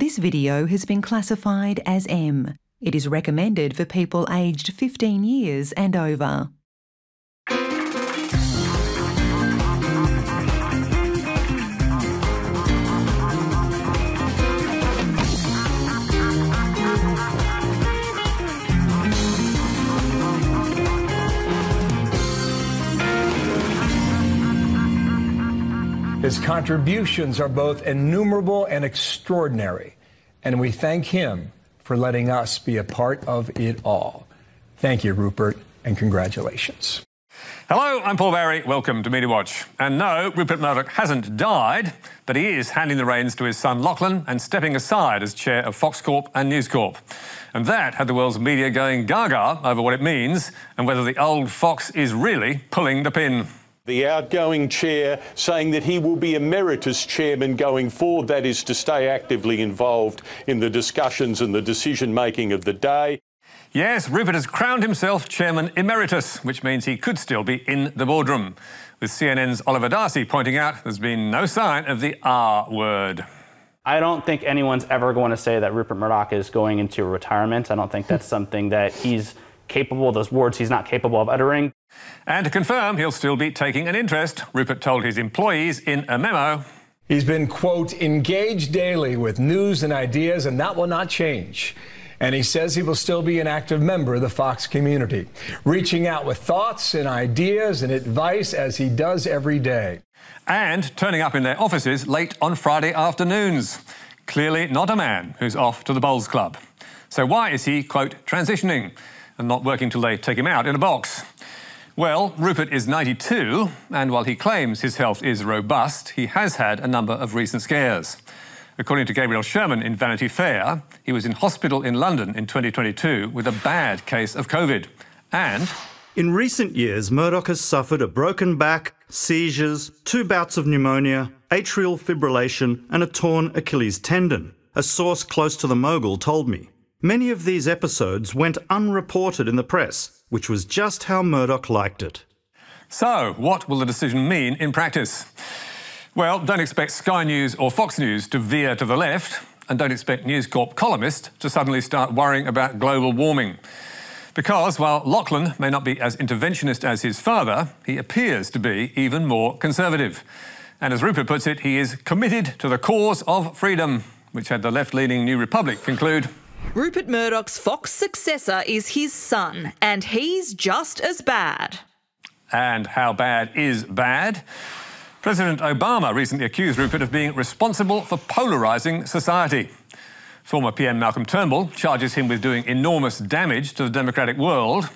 This video has been classified as M. It is recommended for people aged 15 years and over. His contributions are both innumerable and extraordinary, and we thank him for letting us be a part of it all. Thank you, Rupert, and congratulations. Hello, I'm Paul Barry. Welcome to Media Watch. And no, Rupert Murdoch hasn't died, but he is handing the reins to his son Lachlan and stepping aside as chair of Fox Corp and News Corp. And that had the world's media going gaga over what it means and whether the old Fox is really pulling the pin. The outgoing chair saying that he will be emeritus chairman going forward, that is to stay actively involved in the discussions and the decision-making of the day. Yes, Rupert has crowned himself chairman emeritus, which means he could still be in the boardroom, with CNN's Oliver Darcy pointing out there's been no sign of the R word. I don't think anyone's ever going to say that Rupert Murdoch is going into retirement. I don't think that's something that he's capable of, those words he's not capable of uttering. And to confirm he'll still be taking an interest, Rupert told his employees in a memo. He's been, quote, engaged daily with news and ideas, and that will not change. And he says he will still be an active member of the Fox community, reaching out with thoughts and ideas and advice as he does every day. And turning up in their offices late on Friday afternoons. Clearly not a man who's off to the bowls club. So why is he, quote, transitioning and not working till they take him out in a box? Well, Rupert is 92, and while he claims his health is robust, he has had a number of recent scares. According to Gabriel Sherman in Vanity Fair, he was in hospital in London in 2022 with a bad case of COVID. And in recent years, Murdoch has suffered a broken back, seizures, 2 bouts of pneumonia, atrial fibrillation, and a torn Achilles tendon, a source close to the mogul told me. Many of these episodes went unreported in the press, which was just how Murdoch liked it. So, what will the decision mean in practice? Well, don't expect Sky News or Fox News to veer to the left, and don't expect News Corp columnists to suddenly start worrying about global warming. Because while Lachlan may not be as interventionist as his father, he appears to be even more conservative. And as Rupert puts it, he is committed to the cause of freedom, which had the left-leaning New Republic conclude. Rupert Murdoch's Fox successor is his son, and he's just as bad. And how bad is bad? President Obama recently accused Rupert of being responsible for polarising society. Former PM Malcolm Turnbull charges him with doing enormous damage to the democratic world.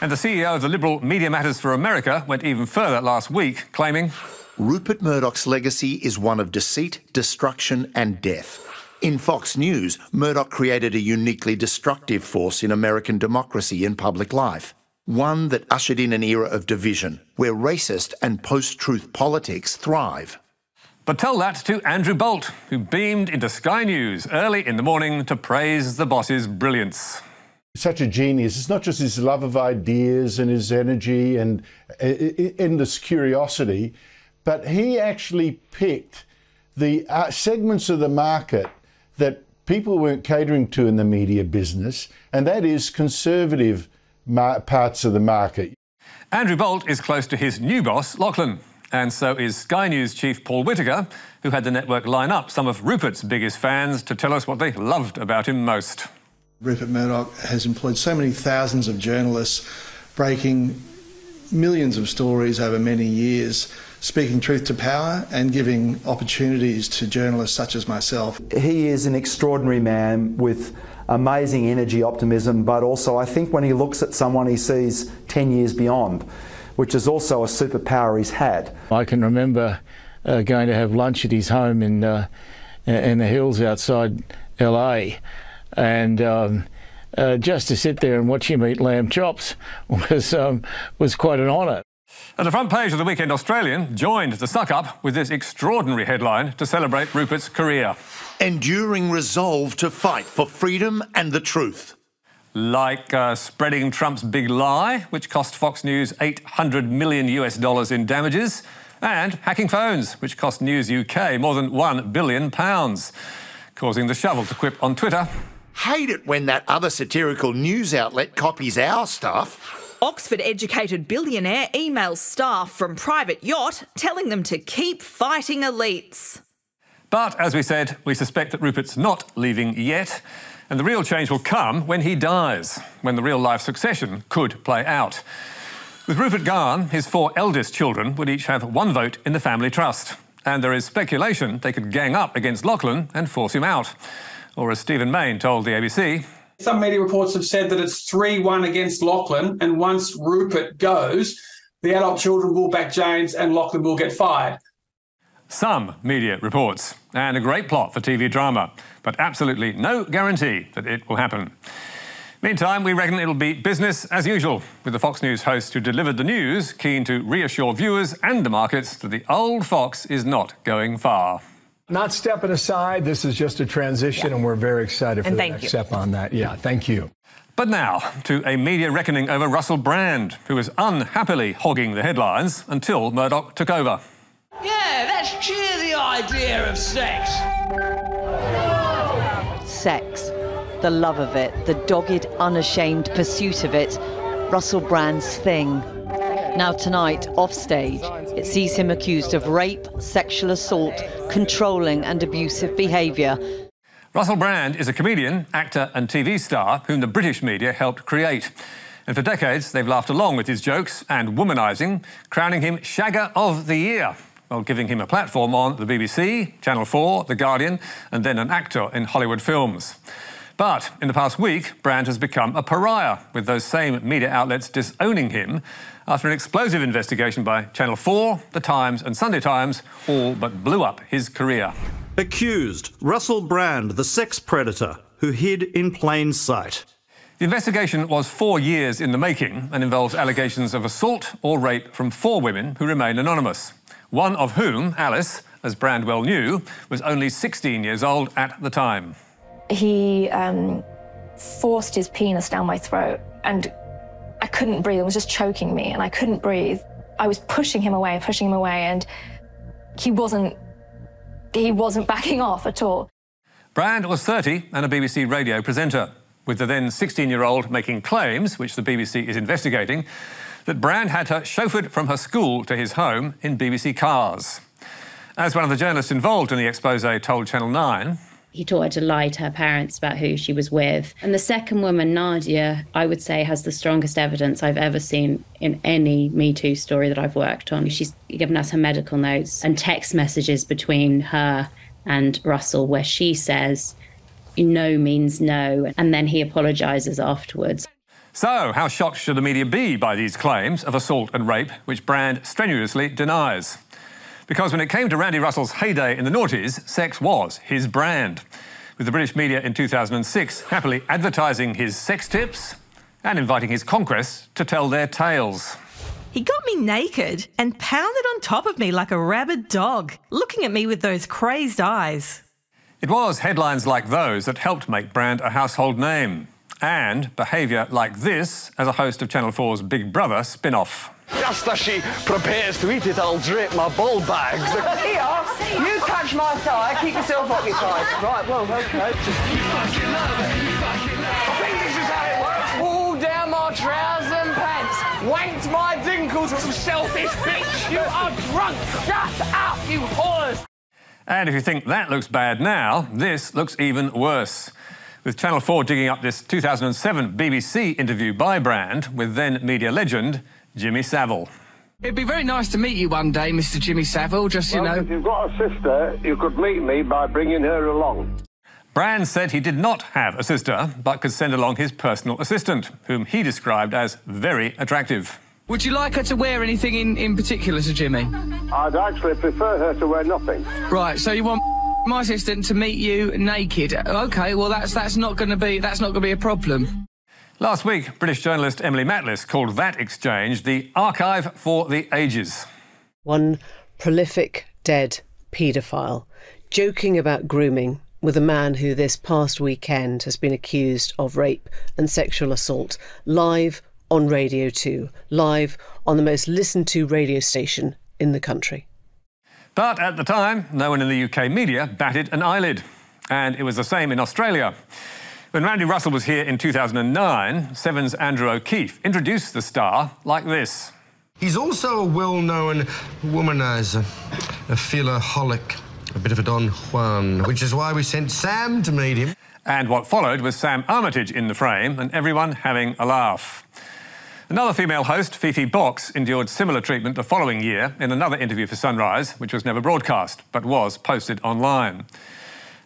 And the CEO of the Liberal Media Matters for America went even further last week, claiming Rupert Murdoch's legacy is one of deceit, destruction and death. In Fox News, Murdoch created a uniquely destructive force in American democracy and public life, one that ushered in an era of division where racist and post-truth politics thrive. But tell that to Andrew Bolt, who beamed into Sky News early in the morning to praise the boss's brilliance. Such a genius. It's not just his love of ideas and his energy and endless curiosity, but he actually picked the segments of the market that people weren't catering to in the media business, and that is conservative parts of the market. Andrew Bolt is close to his new boss, Lachlan, and so is Sky News chief Paul Whitaker, who had the network line up some of Rupert's biggest fans to tell us what they loved about him most. Rupert Murdoch has employed so many thousands of journalists, breaking millions of stories over many years, speaking truth to power and giving opportunities to journalists such as myself. He is an extraordinary man with amazing energy, optimism, but also I think when he looks at someone he sees 10 years beyond, which is also a superpower he's had. I can remember going to have lunch at his home in the hills outside LA, and just to sit there and watch him eat lamb chops was quite an honour. And the front page of the Weekend Australian joined the suck-up with this extraordinary headline to celebrate Rupert's career. Enduring resolve to fight for freedom and the truth. Like spreading Trump's big lie, which cost Fox News $800 million US in damages, and hacking phones, which cost News UK more than £1 billion. causing the shovel to quip on Twitter. Hate it when that other satirical news outlet copies our stuff. Oxford-educated billionaire emails staff from private yacht telling them to keep fighting elites. But, as we said, we suspect that Rupert's not leaving yet, and the real change will come when he dies, when the real-life succession could play out. With Rupert gone, his four eldest children would each have one vote in the family trust, and there is speculation they could gang up against Lachlan and force him out. Or, as Stephen Mayne told the ABC... Some media reports have said that it's 3-1 against Lachlan, and once Rupert goes, the adult children will back James and Lachlan will get fired. Some media reports, and a great plot for TV drama, but absolutely no guarantee that it will happen. Meantime, we reckon it'll be business as usual, with the Fox News host who delivered the news keen to reassure viewers and the markets that the old Fox is not going far. Not stepping aside, this is just a transition, and we're very excited for the next step on that. Yeah, thank you. But now, to a media reckoning over Russell Brand, who was unhappily hogging the headlines until Murdoch took over. Yeah, that's cheery idea of sex. Sex, the love of it, the dogged, unashamed pursuit of it, Russell Brand's thing. Now tonight, offstage, it sees him accused of rape, sexual assault, controlling and abusive behaviour. Russell Brand is a comedian, actor and TV star whom the British media helped create. And for decades, they've laughed along with his jokes and womanising, crowning him Shagger of the Year, while giving him a platform on the BBC, Channel 4, The Guardian, and then an actor in Hollywood films. But in the past week, Brand has become a pariah, with those same media outlets disowning him after an explosive investigation by Channel 4, The Times and Sunday Times all but blew up his career. Accused, Russell Brand, the sex predator, who hid in plain sight. The investigation was 4 years in the making and involves allegations of assault or rape from 4 women who remain anonymous. One of whom, Alice, as Brand well knew, was only 16 years old at the time. He forced his penis down my throat and I couldn't breathe. It was just choking me and I couldn't breathe. I was pushing him away, and he wasn't backing off at all. Brand was 30 and a BBC radio presenter, with the then 16-year-old making claims, which the BBC is investigating, that Brand had her chauffeured from her school to his home in BBC cars. As one of the journalists involved in the exposé told Channel 9... He taught her to lie to her parents about who she was with. And the second woman, Nadia, I would say has the strongest evidence I've ever seen in any Me Too story that I've worked on. She's given us her medical notes and text messages between her and Russell where she says, no means no, and then he apologises afterwards. So, how shocked should the media be by these claims of assault and rape, which Brand strenuously denies? Because when it came to Randy Russell's heyday in the noughties, sex was his brand, with the British media in 2006 happily advertising his sex tips and inviting his conquests to tell their tales. He got me naked and pounded on top of me like a rabid dog, looking at me with those crazed eyes. It was headlines like those that helped make Brand a household name. And behaviour like this as a host of Channel 4's Big Brother spin-off. Just as she prepares to eat it, I'll drape my ball bags. Here, you touch my thigh, keep yourself occupied. Right, well, OK. You fucking love it, you fucking love it. I think this is how it works. Pull down my trousers and pants. Wanked my dinkles, you selfish bitch. You are drunk. Shut up, you whores. And if you think that looks bad now, this looks even worse. With Channel 4 digging up this 2007 BBC interview by Brand with then media legend Jimmy Savile. It'd be very nice to meet you one day, Mr. Jimmy Savile, just, you know... If you've got a sister, you could meet me by bringing her along. Brand said he did not have a sister, but could send along his personal assistant, whom he described as very attractive. Would you like her to wear anything in particular to Jimmy? I'd actually prefer her to wear nothing. Right, so you want... my assistant to meet you naked. OK, well, that's not going to be a problem. Last week, British journalist Emily Matless called that exchange the archive for the ages. One prolific dead paedophile joking about grooming with a man who this past weekend has been accused of rape and sexual assault, live on Radio 2, live on the most listened to radio station in the country. But at the time, no one in the UK media batted an eyelid. And it was the same in Australia. When Randy Russell was here in 2009, Seven's Andrew O'Keefe introduced the star like this. He's also a well-known womanizer, a philaholic, a bit of a Don Juan, which is why we sent Sam to meet him. And what followed was Sam Armitage in the frame and everyone having a laugh. Another female host, Fifi Box, endured similar treatment the following year in another interview for Sunrise, which was never broadcast, but was posted online.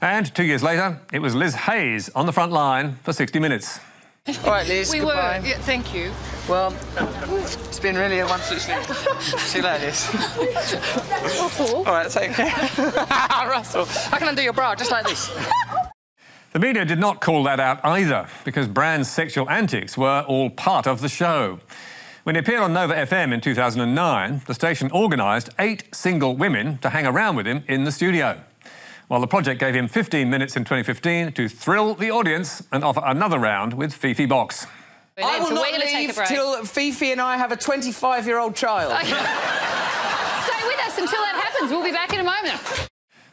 And 2 years later, it was Liz Hayes on the front line for 60 Minutes. All right, Liz, goodbye. Yeah, thank you. Well, it's been really a wonderful experience. See you later, Liz. Russell. All right, take care. Russell, I can undo your bra just like this. The media did not call that out either, because Brand's sexual antics were all part of the show. When he appeared on Nova FM in 2009, the station organised 8 single women to hang around with him in the studio, while The Project gave him 15 minutes in 2015 to thrill the audience and offer another round with Fifi Box. I will not leave till Fifi and I have a 25-year-old child. Okay. Stay with us until that happens. We'll be back in a moment.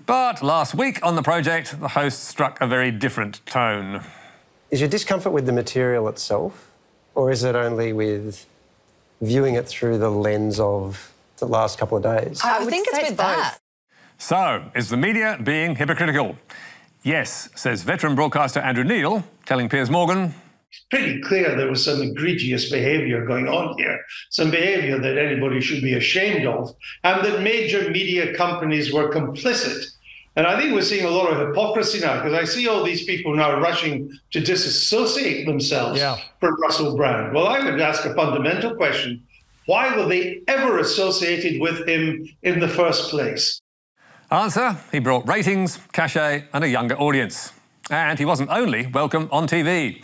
But last week on The Project, the host struck a very different tone. Is your discomfort with the material itself, or is it only with viewing it through the lens of the last couple of days? I think it's with both. So, is the media being hypocritical? Yes, says veteran broadcaster Andrew Neil, telling Piers Morgan. It's pretty clear there was some egregious behaviour going on here, some behaviour that anybody should be ashamed of, and that major media companies were complicit. And I think we're seeing a lot of hypocrisy now, because I see all these people now rushing to disassociate themselves from Russell Brand. Well, I would ask a fundamental question. Why were they ever associated with him in the first place? Answer, he brought ratings, cachet and a younger audience. And he wasn't only welcome on TV.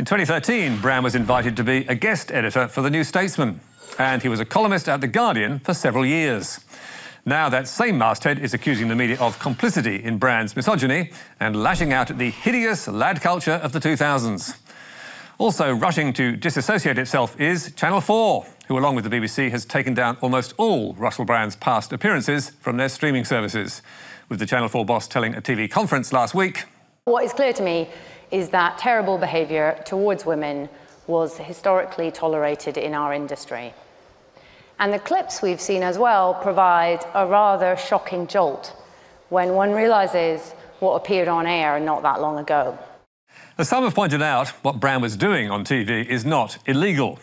In 2013, Brand was invited to be a guest editor for The New Statesman, and he was a columnist at The Guardian for several years. Now that same masthead is accusing the media of complicity in Brand's misogyny and lashing out at the hideous lad culture of the 2000s. Also rushing to disassociate itself is Channel 4, who along with the BBC has taken down almost all Russell Brand's past appearances from their streaming services, with the Channel 4 boss telling a TV conference last week. What is clear to me is that terrible behaviour towards women was historically tolerated in our industry. And the clips we've seen as well provide a rather shocking jolt when one realises what appeared on air not that long ago. As some have pointed out, what Brand was doing on TV is not illegal.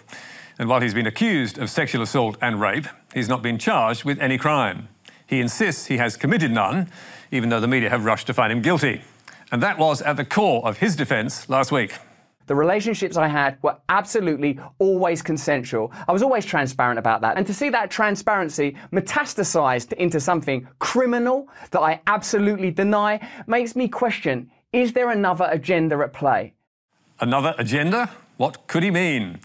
And while he's been accused of sexual assault and rape, he's not been charged with any crime. He insists he has committed none, even though the media have rushed to find him guilty. And that was at the core of his defence last week. The relationships I had were absolutely always consensual. I was always transparent about that. And to see that transparency metastasised into something criminal that I absolutely deny makes me question, is there another agenda at play? Another agenda? What could he mean?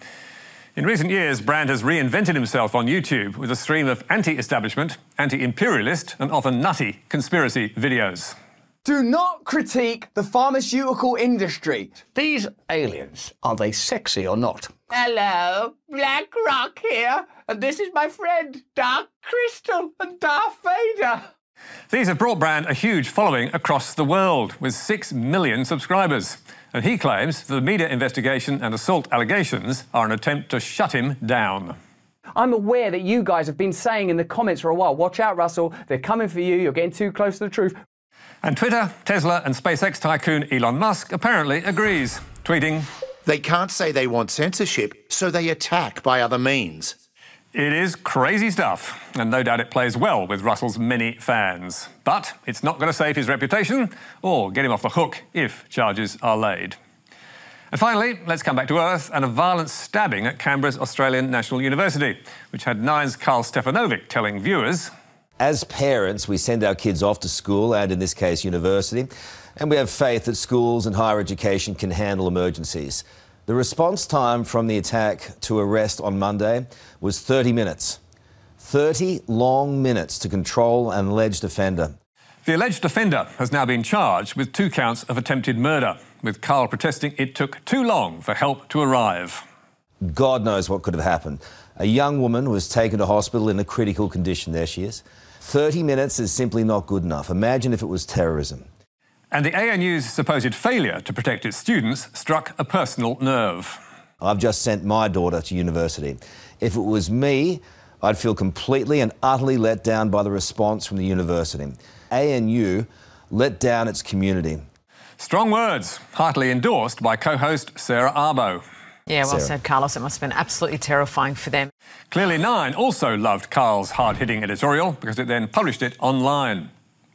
In recent years, Brand has reinvented himself on YouTube with a stream of anti-establishment, anti-imperialist and often nutty conspiracy videos. Do not critique the pharmaceutical industry. These aliens, are they sexy or not? Hello, Black Rock here, and this is my friend Dark Crystal and Darth Vader. These have brought Brand a huge following across the world, with 6 million subscribers. And he claims the media investigation and assault allegations are an attempt to shut him down. I'm aware that you guys have been saying in the comments for a while, watch out, Russell, they're coming for you, you're getting too close to the truth. And Twitter, Tesla and SpaceX tycoon Elon Musk apparently agrees, tweeting, "They can't say they want censorship, so they attack by other means." It is crazy stuff, and no doubt it plays well with Russell's many fans. But it's not going to save his reputation or get him off the hook if charges are laid. And finally, let's come back to earth and a violent stabbing at Canberra's Australian National University, which had Nine's Karl Stefanovic telling viewers, "As parents, we send our kids off to school, and in this case university, and we have faith that schools and higher education can handle emergencies. The response time from the attack to arrest on Monday was 30 minutes. 30 long minutes to control an alleged offender." The alleged offender has now been charged with 2 counts of attempted murder, with Karl protesting it took too long for help to arrive. God knows what could have happened. A young woman was taken to hospital in a critical condition. There she is. 30 minutes is simply not good enough. Imagine if it was terrorism. And the AN U's supposed failure to protect its students struck a personal nerve. I've just sent my daughter to university. If it was me, I'd feel completely and utterly let down by the response from the university. ANU let down its community. Strong words, heartily endorsed by co-host Sarah Arbo. Yeah, well said, Carlos. It must have been absolutely terrifying for them. Clearly, Nine also loved Karl's hard-hitting editorial because it then published it online.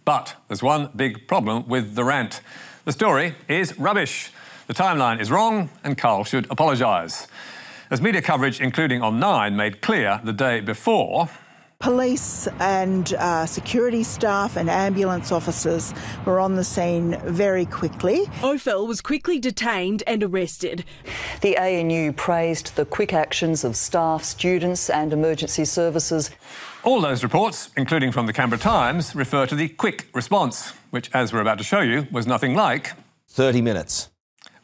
But there's one big problem with the rant. The story is rubbish. The timeline is wrong and Karl should apologise. As media coverage, including on Nine, made clear the day before, police and security staff and ambulance officers were on the scene very quickly. Ophel was quickly detained and arrested. The ANU praised the quick actions of staff, students and emergency services. All those reports, including from the Canberra Times, refer to the quick response, which, as we're about to show you, was nothing like 30 minutes.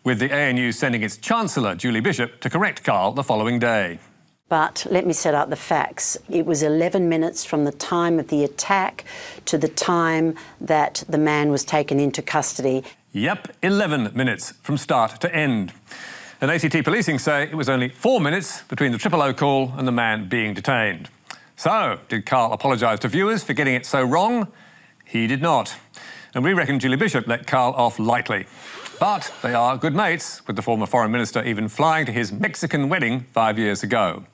With the ANU sending its Chancellor, Julie Bishop, to correct Karl the following day. But let me set out the facts. It was 11 minutes from the time of the attack to the time that the man was taken into custody. Yep, 11 minutes from start to end. And ACT policing say it was only 4 minutes between the 000 call and the man being detained. So, did Karl apologise to viewers for getting it so wrong? He did not. And we reckon Julie Bishop let Karl off lightly. But they are good mates, with the former foreign minister even flying to his Mexican wedding 5 years ago.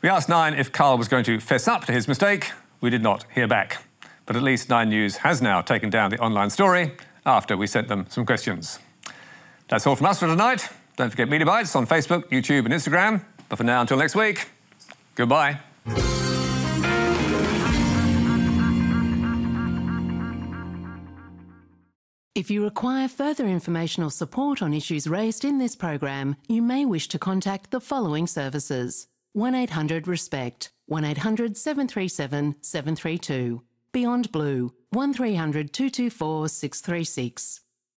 We asked Nine if Karl was going to fess up to his mistake. We did not hear back. But at least Nine News has now taken down the online story after we sent them some questions. That's all from us for tonight. Don't forget Media Bites on Facebook, YouTube and Instagram. But for now, until next week, goodbye. If you require further information or support on issues raised in this program, you may wish to contact the following services: 1800 RESPECT, 1800 737 732, Beyond Blue, 1300 224 636.